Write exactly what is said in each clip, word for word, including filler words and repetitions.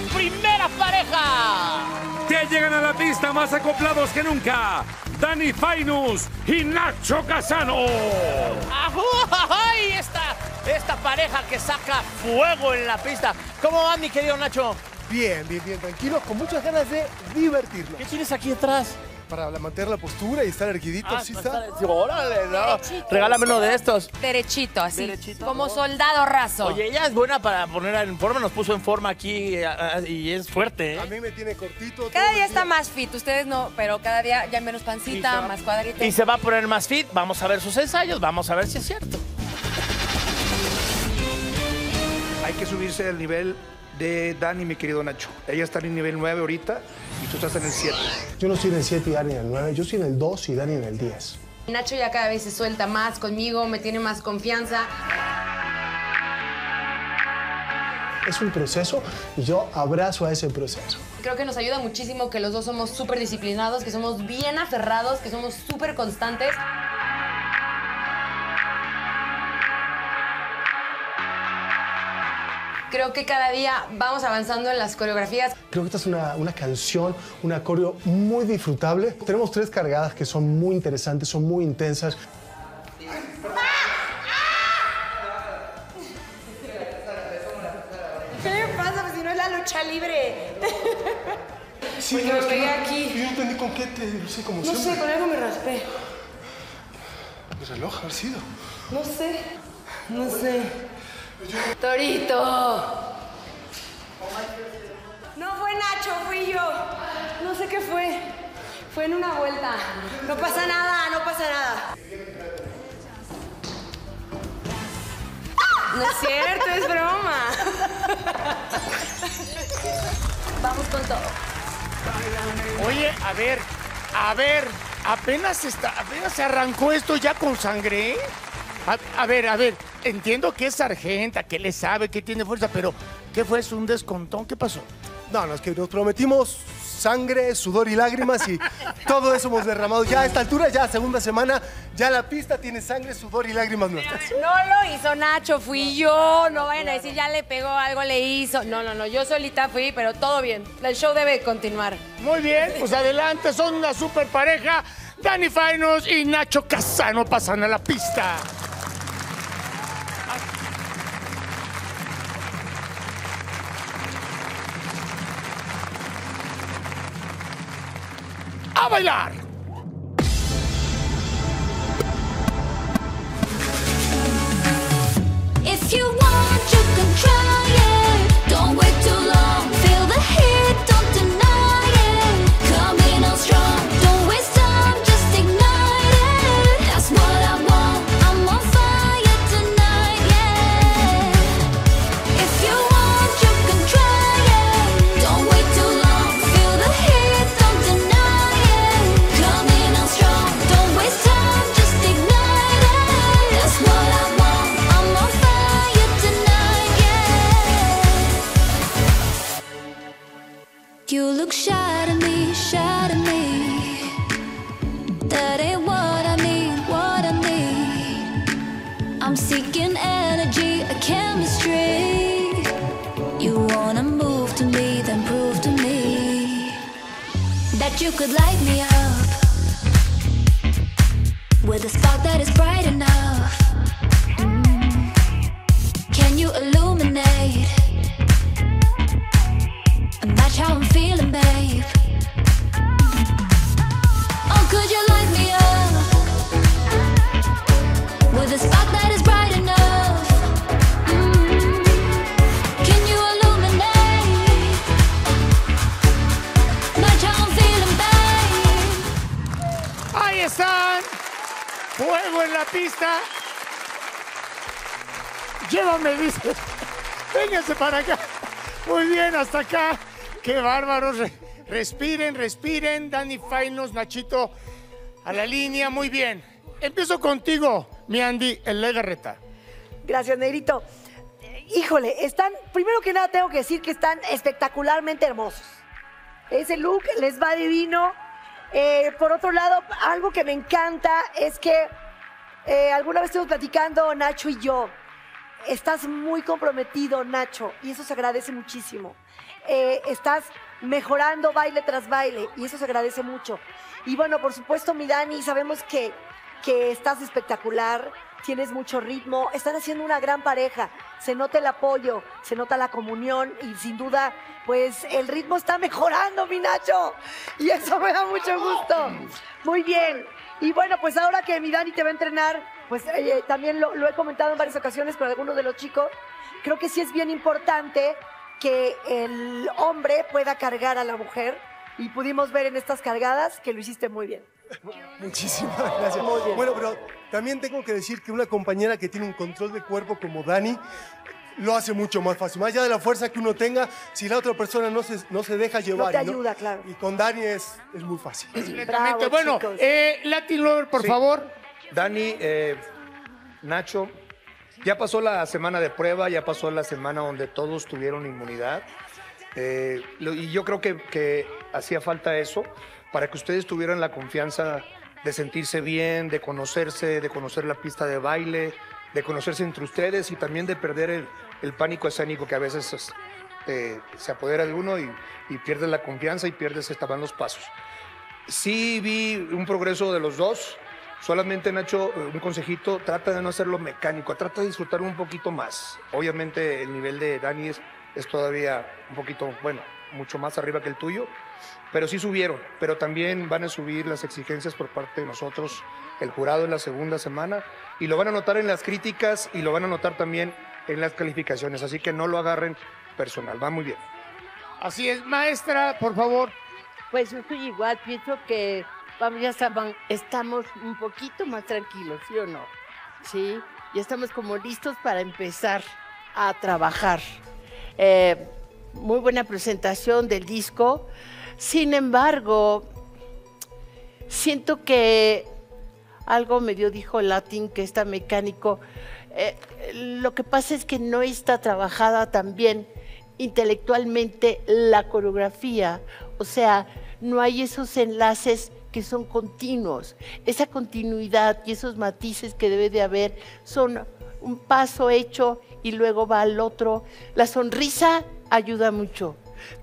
nuestra primera pareja. Que llegan a la pista más acoplados que nunca. Dani Fainus y Nacho Casano. ¡Ay! Esta, esta pareja que saca fuego en la pista. ¿Cómo va, mi querido Nacho? Bien, bien, bien, tranquilos, con muchas ganas de divertirnos. ¿Qué tienes aquí atrás? Para mantener la postura y estar erguidito, ah, ¿sí está? Estar... ¡Órale! No. Regálame uno de estos. Derechito, así. Derechito, como ¿no? Soldado raso. Oye, ella es buena para poner en forma, nos puso en forma aquí y es fuerte, ¿eh? A mí me tiene cortito. Cada día está más fit, ustedes no, pero cada día ya menos pancita, más cuadrita. Y se va a poner más fit, vamos a ver sus ensayos, vamos a ver si es cierto. Hay que subirse al nivel de Dani, mi querido Nacho. Ella está en el nivel nueve ahorita y tú estás en el siete. Yo no estoy en el siete y Dani en el nueve, yo estoy en el dos y Dani en el diez. Nacho ya cada vez se suelta más conmigo, me tiene más confianza. Es un proceso y yo abrazo a ese proceso. Creo que nos ayuda muchísimo que los dos somos súper disciplinados, que somos bien aferrados, que somos súper constantes. Creo que cada día vamos avanzando en las coreografías. Creo que esta es una, una canción, una coreo muy disfrutable. Tenemos tres cargadas que son muy interesantes, son muy intensas. ¿Qué me pasa? Si no es la lucha libre. Sí, pues me pegué no, aquí. Yo no entendí con qué te... No sé, como no siempre. Sé, con algo me raspé. ¿El reloj ha sido? No sé, no sé. ¡Torito! No fue Nacho, fui yo. No sé qué fue. Fue en una vuelta. No pasa nada, no pasa nada. No es cierto, es broma. Vamos con todo. Oye, a ver, a ver. Apenas, está, apenas se arrancó esto ya con sangre. A, a ver, a ver, entiendo que es sargenta, que le sabe, que tiene fuerza, pero ¿qué fue? ¿Es un descontón? ¿Qué pasó? No, no, es que nos prometimos sangre, sudor y lágrimas y todo eso hemos derramado. Ya a esta altura, ya segunda semana, ya la pista tiene sangre, sudor y lágrimas nuestras. No lo hizo Nacho, fui yo. No vayan a decir, ya le pegó, algo le hizo. No, no, no, yo solita fui, pero todo bien. El show debe continuar. Muy bien, pues adelante, son una super pareja. Dani Fainus y Nacho Casano pasan a la pista. ¡A bailar! If you want, you can try it. Don't wait too long. Feel the heat, don't deny it. Coming on strong. Don't waste time, just ignite it. That's what I want. I'm on fire tonight, yeah. If you want, you can try it. Don't wait too long. Feel the heat, don't deny it. You look shy to me, shy to me. That ain't what I need, what I need. I'm seeking energy, a chemistry. You wanna move to me, then prove to me that you could light me up with a spark that is bright enough. Mm. Can you illuminate? Match how I'm feeling, babe. Oh, could you light me up with a spark that is bright enough? Mm-hmm. Can you illuminate? Match how I'm feeling, babe. Ahí están. Fuego en la pista. Llévame, dice. Véngase para acá. Muy bien, hasta acá. ¡Qué bárbaros! Respiren, respiren. Dani Fainus, Nachito, a la línea. Muy bien. Empiezo contigo, mi Andy en Legarreta. Gracias, Negrito. Híjole, están... Primero que nada tengo que decir que están espectacularmente hermosos. Ese look les va divino. Eh, por otro lado, algo que me encanta es que eh, alguna vez estuvimos platicando Nacho y yo. Estás muy comprometido, Nacho, y eso se agradece muchísimo. Eh, estás mejorando baile tras baile, y eso se agradece mucho. Y bueno, por supuesto, mi Dani, sabemos que, que estás espectacular, tienes mucho ritmo, están haciendo una gran pareja, se nota el apoyo, se nota la comunión, y sin duda, pues, el ritmo está mejorando, mi Nacho, y eso me da mucho gusto. Muy bien. Y bueno, pues ahora que mi Dani te va a entrenar, pues eh, también lo, lo he comentado en varias ocasiones con algunos de los chicos, creo que sí es bien importante que el hombre pueda cargar a la mujer, y pudimos ver en estas cargadas que lo hiciste muy bien. Muchísimas gracias. Muy bien. Bueno, pero también tengo que decir que una compañera que tiene un control de cuerpo como Dani lo hace mucho más fácil. Más allá de la fuerza que uno tenga, si la otra persona no se, no se deja llevar. No te ayuda, ¿no? Claro. Y con Dani es, es muy fácil. Bravo, bueno, eh, Latin Lover, por sí. favor. Dani, eh, Nacho, ya pasó la semana de prueba, ya pasó la semana donde todos tuvieron inmunidad. Eh, lo, y yo creo que, que hacía falta eso para que ustedes tuvieran la confianza de sentirse bien, de conocerse, de conocer la pista de baile, de conocerse entre ustedes y también de perder el, el pánico escénico que a veces es, eh, se apodera de uno y, y pierdes la confianza y pierdes estaban los pasos. Sí vi un progreso de los dos. Solamente, Nacho, un consejito, trata de no hacerlo mecánico, trata de disfrutarlo un poquito más. Obviamente el nivel de Dani es, es todavía un poquito, bueno, mucho más arriba que el tuyo, pero sí subieron, pero también van a subir las exigencias por parte de nosotros, el jurado en la segunda semana, y lo van a notar en las críticas y lo van a notar también en las calificaciones, así que no lo agarren personal, va muy bien. Así es, maestra, por favor. Pues yo estoy igual, pienso que... Vamos, ya saben, estamos un poquito más tranquilos, ¿sí o no? Sí, ya estamos como listos para empezar a trabajar. Eh, muy buena presentación del disco. Sin embargo, siento que algo medio dijo Latin que está mecánico. Eh, lo que pasa es que no está trabajada también intelectualmente la coreografía. O sea, no hay esos enlaces que son continuos, esa continuidad y esos matices que debe de haber son un paso hecho y luego va al otro. La sonrisa ayuda mucho,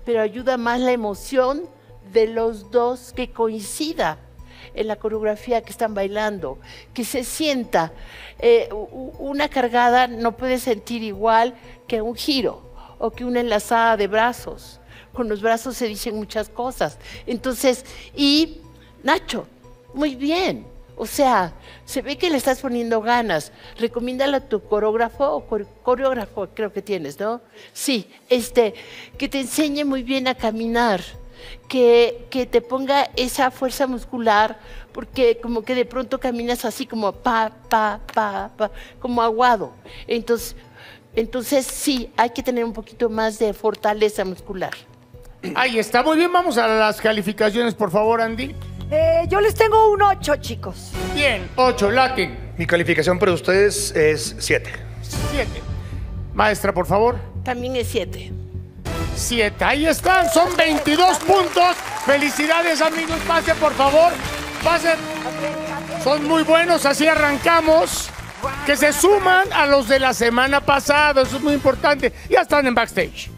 pero ayuda más la emoción de los dos que coincida en la coreografía que están bailando, que se sienta. Eh, una cargada no puede sentir igual que un giro o que una enlazada de brazos. Con los brazos se dicen muchas cosas. Entonces, y... Nacho, muy bien, o sea, se ve que le estás poniendo ganas, recomiéndale a tu coreógrafo o coreógrafo creo que tienes, ¿no? Sí, este, que te enseñe muy bien a caminar, que, que te ponga esa fuerza muscular, porque como que de pronto caminas así como pa, pa, pa, pa, como aguado, entonces, entonces sí, hay que tener un poquito más de fortaleza muscular. Ahí está, muy bien, vamos a las calificaciones, por favor, Andy. Eh, yo les tengo un ocho, chicos. Bien, ocho, Latin. Mi calificación para ustedes es siete. siete. Maestra, por favor. También es siete. siete, ahí están, son veintidós puntos. Felicidades, amigos, pasen, por favor. Pasen. Son muy buenos, así arrancamos. Que se suman a los de la semana pasada, eso es muy importante. Ya están en backstage.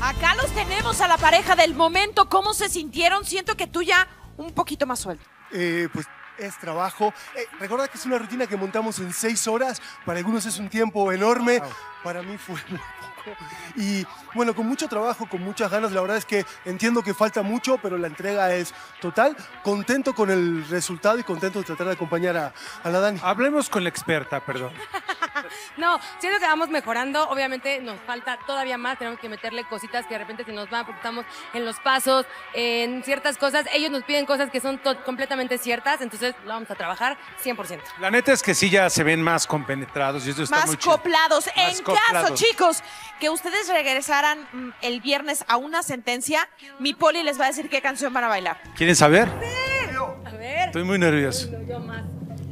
Acá los tenemos a la pareja del momento. ¿Cómo se sintieron? Siento que tú ya... un poquito más suelto. Eh, pues es trabajo. Eh, recuerda que es una rutina que montamos en seis horas. Para algunos es un tiempo enorme. Wow. Para mí fue muy poco. Y bueno, con mucho trabajo, con muchas ganas. La verdad es que entiendo que falta mucho, pero la entrega es total. Contento con el resultado y contento de tratar de acompañar a, a la Dani. Hablemos con la experta, perdón. No, siento que vamos mejorando, obviamente nos falta todavía más, tenemos que meterle cositas que de repente se nos van, porque estamos en los pasos, en ciertas cosas, ellos nos piden cosas que son completamente ciertas, entonces lo vamos a trabajar cien por ciento. La neta es que sí ya se ven más compenetrados y eso está muy chido. Más coplados, en caso, chicos, que ustedes regresaran el viernes a una sentencia, mi poli les va a decir qué canción van a bailar. ¿Quieren saber? Sí. A ver. Estoy muy nervioso. Uy, no, yo más.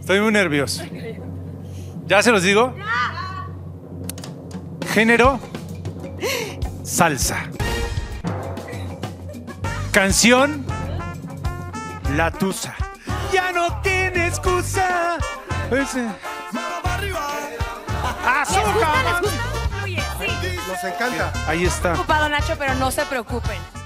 Estoy muy nervioso. ¿Ya se los digo? Género, salsa. Canción, La Tusa. Ya no tiene excusa. Ese. ¡Azúcar! Nos encanta. Ahí está. Estoy ocupado, Nacho, pero no se preocupen.